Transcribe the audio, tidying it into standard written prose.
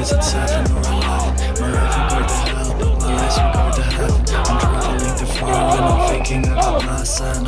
is it 7 or 11? My life regard to hell, my life's regard to heaven. I'm traveling to foreign when I'm thinking about my son.